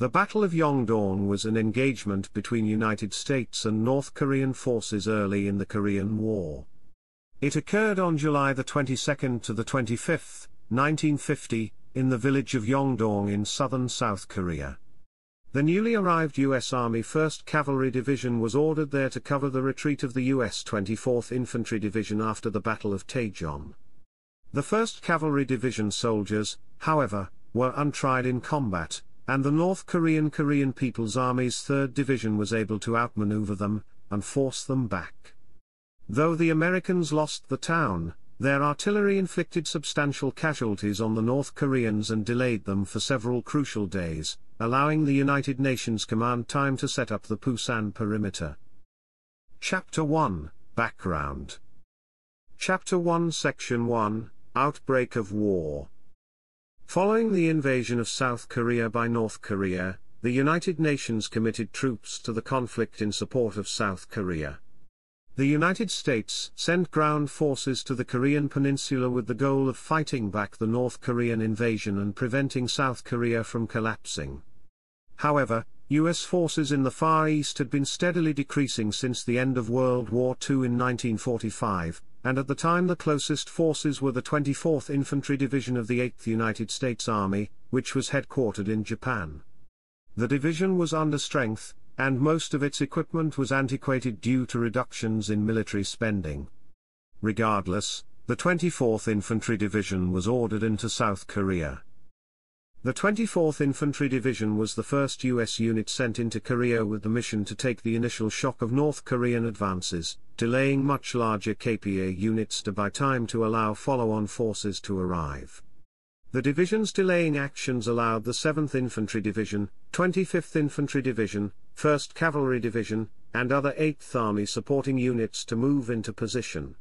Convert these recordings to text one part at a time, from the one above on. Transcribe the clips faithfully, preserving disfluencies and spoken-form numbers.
The Battle of Yongdong was an engagement between United States and North Korean forces early in the Korean War. It occurred on July twenty-second to twenty-fifth, nineteen fifty, in the village of Yongdong in southern South Korea. The newly arrived U S Army first Cavalry Division was ordered there to cover the retreat of the U S twenty-fourth Infantry Division after the Battle of Taejon. The first Cavalry Division soldiers, however, were untried in combat, and the North Korean Korean People's Army's third Division was able to outmaneuver them, and force them back. Though the Americans lost the town, their artillery inflicted substantial casualties on the North Koreans and delayed them for several crucial days, allowing the United Nations Command time to set up the Pusan perimeter. Chapter one, Background. Chapter one, Section one, Outbreak of War. Following the invasion of South Korea by North Korea, the United Nations committed troops to the conflict in support of South Korea. The United States sent ground forces to the Korean peninsula with the goal of fighting back the North Korean invasion and preventing South Korea from collapsing. However, U S forces in the Far East had been steadily decreasing since the end of World War Two in nineteen forty-five, and at the time the closest forces were the twenty-fourth Infantry Division of the eighth United States Army, which was headquartered in Japan. The division was under strength, and most of its equipment was antiquated due to reductions in military spending. Regardless, the twenty-fourth Infantry Division was ordered into South Korea. The twenty-fourth Infantry Division was the first U S unit sent into Korea with the mission to take the initial shock of North Korean advances, delaying much larger K P A units to buy time to allow follow-on forces to arrive. The division's delaying actions allowed the seventh Infantry Division, twenty-fifth Infantry Division, first Cavalry Division, and other eighth Army supporting units to move into position.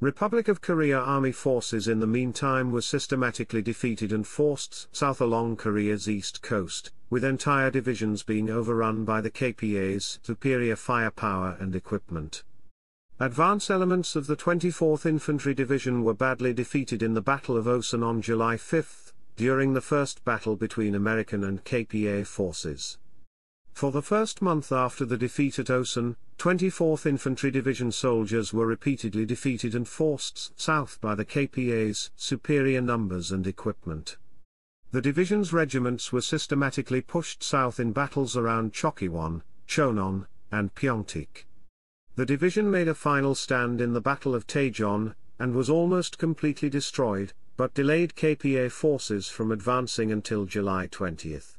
Republic of Korea Army forces in the meantime were systematically defeated and forced south along Korea's east coast, with entire divisions being overrun by the K P A's superior firepower and equipment. Advance elements of the twenty-fourth Infantry Division were badly defeated in the Battle of Osan on July fifth, during the first battle between American and K P A forces. For the first month after the defeat at Osan, twenty-fourth Infantry Division soldiers were repeatedly defeated and forced south by the K P A's superior numbers and equipment. The division's regiments were systematically pushed south in battles around Chochiwon, Chonon, and Pyeongtaek. The division made a final stand in the Battle of Taejon, and was almost completely destroyed, but delayed K P A forces from advancing until July twentieth.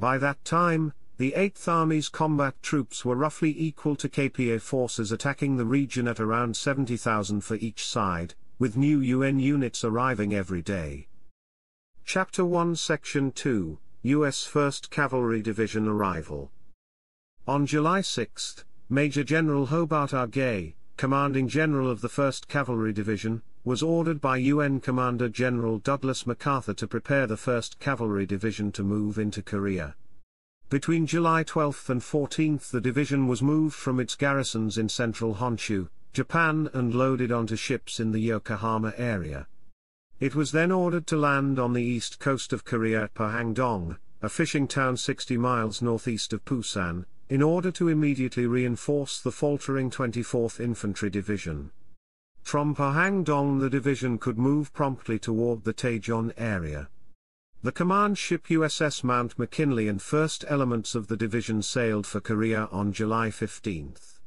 By that time, the eighth Army's combat troops were roughly equal to K P A forces attacking the region at around seventy thousand for each side, with new U N units arriving every day. Chapter one, Section two, U S first Cavalry Division Arrival. On July sixth, Major General Hobart R. Gay, commanding general of the first Cavalry Division, was ordered by U N Commander General Douglas MacArthur to prepare the first Cavalry Division to move into Korea. Between July twelfth and fourteenth the division was moved from its garrisons in central Honshu, Japan and loaded onto ships in the Yokohama area. It was then ordered to land on the east coast of Korea at Pohang-dong, a fishing town sixty miles northeast of Pusan, in order to immediately reinforce the faltering twenty-fourth Infantry Division. From Pohang-dong the division could move promptly toward the Taejon area. The command ship U S S Mount McKinley and first elements of the division sailed for Korea on July fifteenth.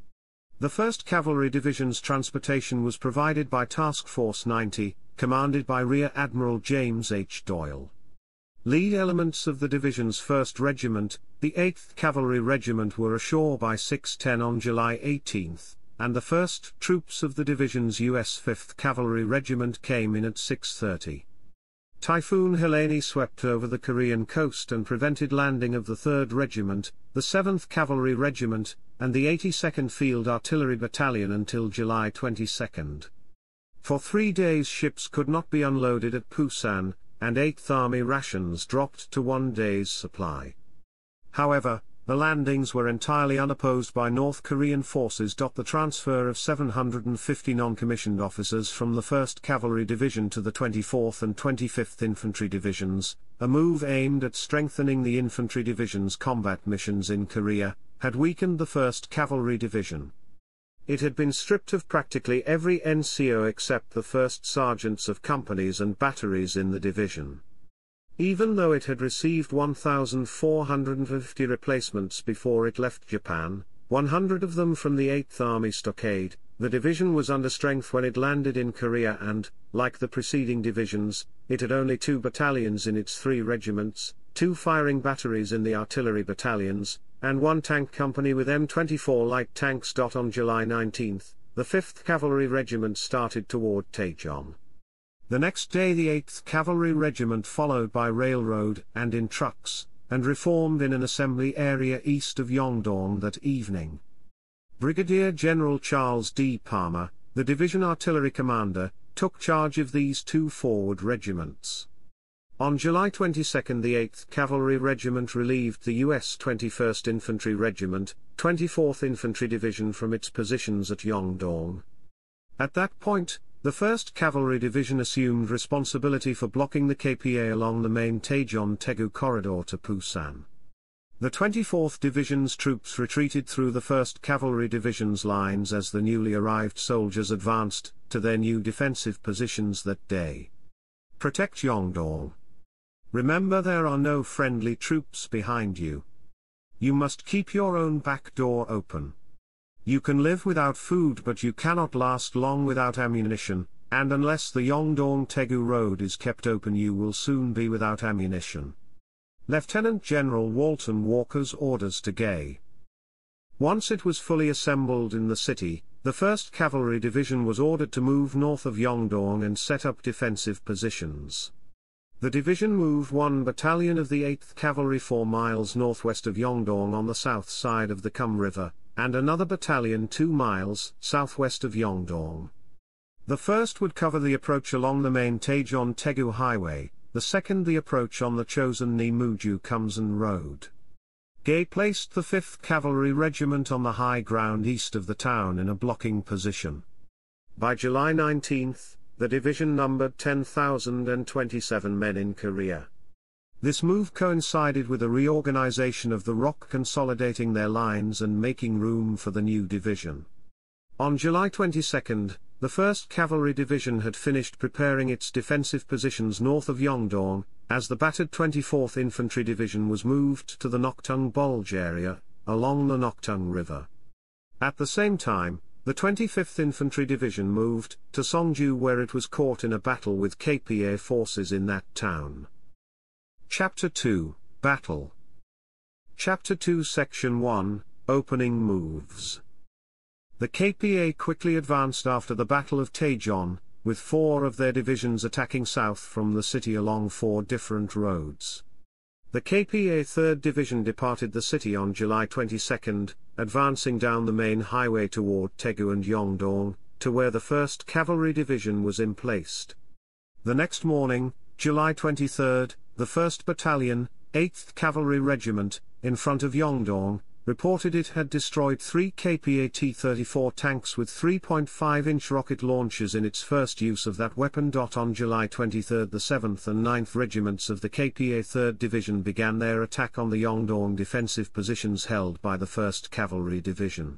The first Cavalry Division's transportation was provided by Task Force ninety, commanded by Rear Admiral James H. Doyle. Lead elements of the division's first Regiment, the eighth Cavalry Regiment, were ashore by six ten on July eighteenth, and the first troops of the division's U S fifth Cavalry Regiment came in at six thirty. Typhoon Helene swept over the Korean coast and prevented landing of the third Regiment, the seventh Cavalry Regiment, and the eighty-second Field Artillery Battalion until July twenty-second. For three days ships could not be unloaded at Pusan, and eighth Army rations dropped to one day's supply. However, the landings were entirely unopposed by North Korean forces. The transfer of seven hundred fifty non-commissioned officers from the first Cavalry Division to the twenty-fourth and twenty-fifth Infantry Divisions, a move aimed at strengthening the infantry division's combat missions in Korea, had weakened the first Cavalry Division. It had been stripped of practically every N C O except the first sergeants of companies and batteries in the division. Even though it had received one thousand four hundred fifty replacements before it left Japan, one hundred of them from the eighth Army Stockade, the division was under strength when it landed in Korea and, like the preceding divisions, it had only two battalions in its three regiments, two firing batteries in the artillery battalions, and one tank company with M twenty-four light tanks. On July nineteenth, the fifth Cavalry Regiment started toward Taejon. The next day the eighth Cavalry Regiment followed by railroad and in trucks, and reformed in an assembly area east of Yongdong that evening. Brigadier General Charles D. Palmer, the division artillery commander, took charge of these two forward regiments. On July twenty-second the eighth Cavalry Regiment relieved the U S twenty-first Infantry Regiment, twenty-fourth Infantry Division from its positions at Yongdong. At that point, the first Cavalry Division assumed responsibility for blocking the K P A along the main Taejon-Taegu corridor to Pusan. The twenty-fourth Division's troops retreated through the first Cavalry Division's lines as the newly arrived soldiers advanced to their new defensive positions that day. Protect Yongdong. Remember, there are no friendly troops behind you. You must keep your own back door open. You can live without food, but you cannot last long without ammunition, and unless the Yongdong-Taegu road is kept open you will soon be without ammunition. Lieutenant General Walton Walker's orders to Gay. Once it was fully assembled in the city, the first Cavalry Division was ordered to move north of Yongdong and set up defensive positions. The division moved one battalion of the eighth Cavalry four miles northwest of Yongdong on the south side of the Kum River, and another battalion two miles southwest of Yongdong. The first would cover the approach along the main Taejon-Taegu Highway, the second the approach on the chosen Nimuju-Kumsen Road. Gay placed the fifth Cavalry Regiment on the high ground east of the town in a blocking position. By July nineteenth, the division numbered ten thousand twenty-seven men in Korea. This move coincided with a reorganization of the R O C, consolidating their lines and making room for the new division. On July twenty-second, the first Cavalry Division had finished preparing its defensive positions north of Yongdong, as the battered twenty-fourth Infantry Division was moved to the Naktong Bulge area, along the Naktong River. At the same time, the twenty-fifth Infantry Division moved to Songju, where it was caught in a battle with K P A forces in that town. Chapter two, Battle. Chapter two, Section one, Opening Moves. The K P A quickly advanced after the Battle of Taejon, with four of their divisions attacking south from the city along four different roads. The K P A third Division departed the city on July twenty-second, advancing down the main highway toward Taegu and Yongdong, to where the first Cavalry Division was emplaced. The next morning, July twenty-third, the first Battalion, eighth Cavalry Regiment, in front of Yongdong, reported it had destroyed three K P A T thirty-four tanks with three point five inch rocket launchers in its first use of that weapon. On July twenty-third the seventh and ninth Regiments of the K P A third Division began their attack on the Yongdong defensive positions held by the first Cavalry Division.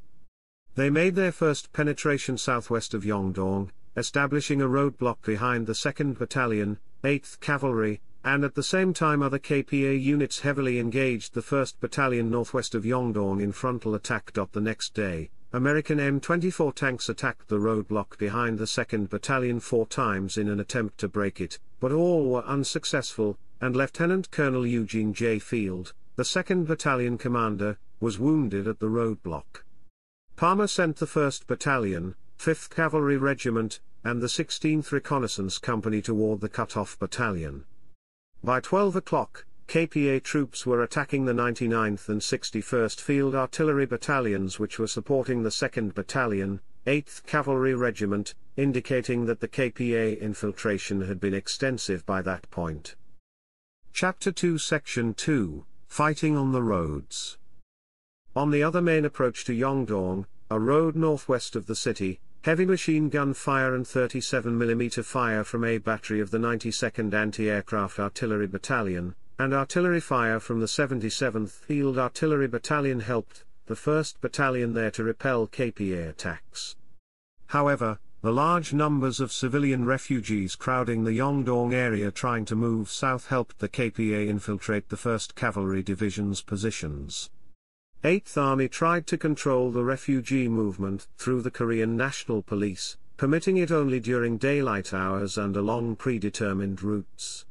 They made their first penetration southwest of Yongdong, establishing a roadblock behind the second Battalion, eighth Cavalry, and at the same time other K P A units heavily engaged the first Battalion northwest of Yongdong in frontal attack. The next day, American M twenty-four tanks attacked the roadblock behind the second Battalion four times in an attempt to break it, but all were unsuccessful, and Lieutenant Colonel Eugene J. Field, the second Battalion commander, was wounded at the roadblock. Palmer sent the first Battalion, fifth Cavalry Regiment, and the sixteenth Reconnaissance Company toward the cut-off battalion. By twelve o'clock, K P A troops were attacking the ninety-ninth and sixty-first Field Artillery Battalions, which were supporting the second Battalion, eighth Cavalry Regiment, indicating that the K P A infiltration had been extensive by that point. Chapter two, Section two, Fighting on the Roads. On the other main approach to Yongdong, a road northwest of the city, heavy machine gun fire and thirty-seven millimeter fire from a battery of the ninety-second Anti-Aircraft Artillery Battalion, and artillery fire from the seventy-seventh Field Artillery Battalion helped the first Battalion there to repel K P A attacks. However, the large numbers of civilian refugees crowding the Yongdong area trying to move south helped the K P A infiltrate the first Cavalry Division's positions. eighth Army tried to control the refugee movement through the Korean National Police, permitting it only during daylight hours and along predetermined routes.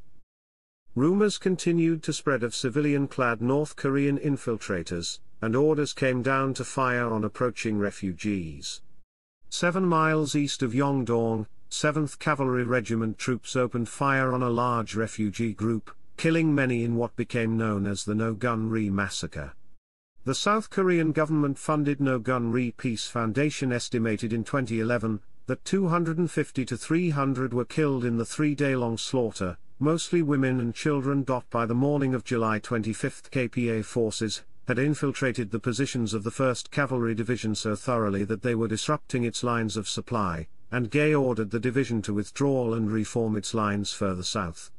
Rumors continued to spread of civilian-clad North Korean infiltrators, and orders came down to fire on approaching refugees. Seven miles east of Yongdong, seventh Cavalry Regiment troops opened fire on a large refugee group, killing many in what became known as the No Gun Ri massacre. The South Korean government-funded No Gun Ri Peace Foundation estimated in twenty eleven that two hundred fifty to three hundred were killed in the three-day-long slaughter, mostly women and children. By the morning of July twenty-fifth, K P A forces had infiltrated the positions of the first Cavalry Division so thoroughly that they were disrupting its lines of supply, and Gay ordered the division to withdraw and reform its lines further south.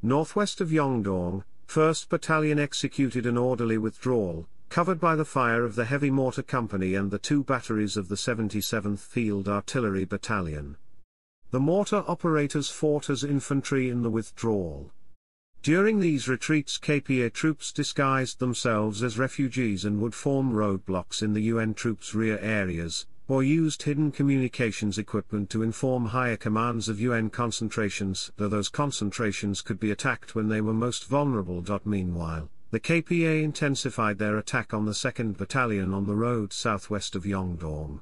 Northwest of Yongdong, first Battalion executed an orderly withdrawal, covered by the fire of the Heavy Mortar Company and the two batteries of the seventy-seventh Field Artillery Battalion. The mortar operators fought as infantry in the withdrawal. During these retreats, K P A troops disguised themselves as refugees and would form roadblocks in the U N troops' rear areas, or used hidden communications equipment to inform higher commands of U N concentrations, though those concentrations could be attacked when they were most vulnerable. Meanwhile, the K P A intensified their attack on the second Battalion on the road southwest of Yongdong.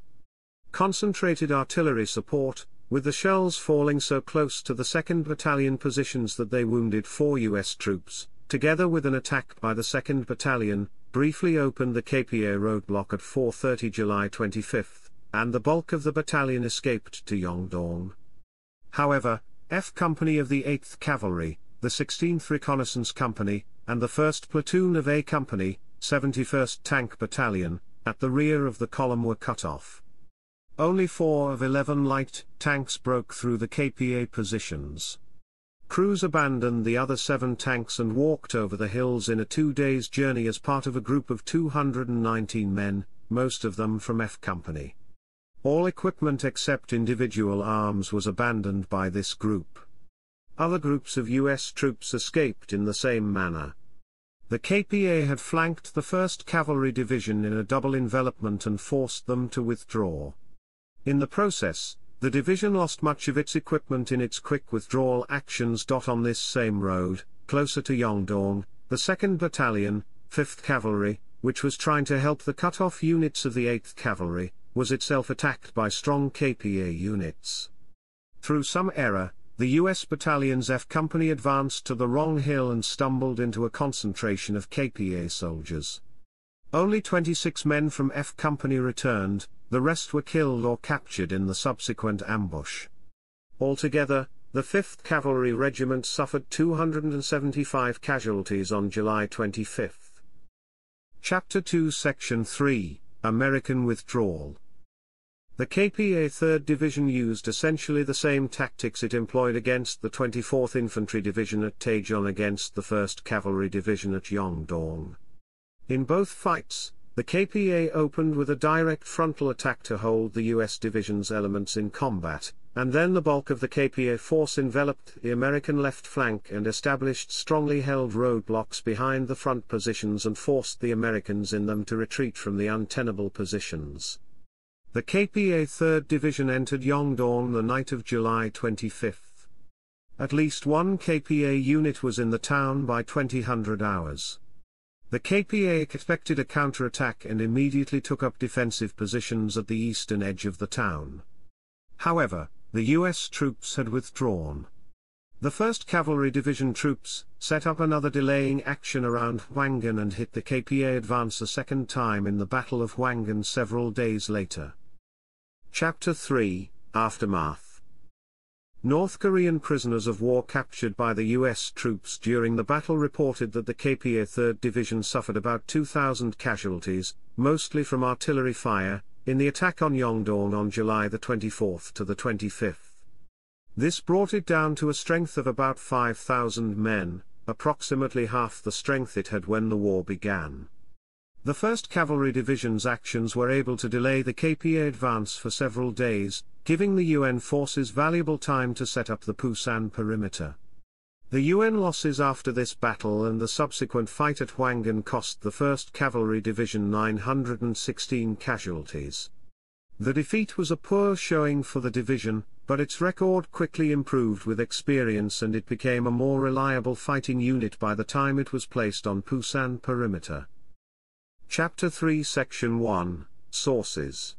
Concentrated artillery support, with the shells falling so close to the second Battalion positions that they wounded four U S troops, together with an attack by the second Battalion, briefly opened the K P A roadblock at four thirty July twenty-fifth, and the bulk of the battalion escaped to Yongdong. However, F Company of the eighth Cavalry, the sixteenth Reconnaissance Company, and the first Platoon of A Company, seventy-first Tank Battalion, at the rear of the column were cut off. Only four of eleven light tanks broke through the K P A positions. Crews abandoned the other seven tanks and walked over the hills in a two days' journey as part of a group of two hundred nineteen men, most of them from F Company. All equipment except individual arms was abandoned by this group. Other groups of U S troops escaped in the same manner. The K P A had flanked the first Cavalry Division in a double envelopment and forced them to withdraw. In the process, the division lost much of its equipment in its quick withdrawal actions. On this same road, closer to Yongdong, the second Battalion, fifth Cavalry, which was trying to help the cut-off units of the eighth Cavalry, was itself attacked by strong K P A units. Through some error, the U S Battalion's F Company advanced to the wrong hill and stumbled into a concentration of K P A soldiers. Only twenty-six men from F Company returned. The rest were killed or captured in the subsequent ambush. Altogether, the fifth Cavalry Regiment suffered two hundred seventy-five casualties on July twenty-fifth. Chapter two Section three, American Withdrawal. The K P A third Division used essentially the same tactics it employed against the twenty-fourth Infantry Division at Taejon against the first Cavalry Division at Yongdong. In both fights, the K P A opened with a direct frontal attack to hold the U S division's elements in combat, and then the bulk of the K P A force enveloped the American left flank and established strongly held roadblocks behind the front positions and forced the Americans in them to retreat from the untenable positions. The K P A third Division entered Yongdong the night of July twenty-fifth. At least one K P A unit was in the town by twenty hundred hours. The K P A expected a counterattack and immediately took up defensive positions at the eastern edge of the town. However, the U S troops had withdrawn. The first Cavalry Division troops set up another delaying action around Hwangan and hit the K P A advance a second time in the Battle of Hwangan several days later. Chapter three, Aftermath. North Korean prisoners of war captured by the U S troops during the battle reported that the K P A third Division suffered about two thousand casualties, mostly from artillery fire, in the attack on Yongdong on July the twenty-fourth to the twenty-fifth. This brought it down to a strength of about five thousand men, approximately half the strength it had when the war began. The first Cavalry Division's actions were able to delay the K P A advance for several days, giving the U N forces valuable time to set up the Pusan perimeter. The U N losses after this battle and the subsequent fight at Hwangan cost the first Cavalry Division nine hundred sixteen casualties. The defeat was a poor showing for the division, but its record quickly improved with experience and it became a more reliable fighting unit by the time it was placed on Pusan perimeter. Chapter three Section one, Sources.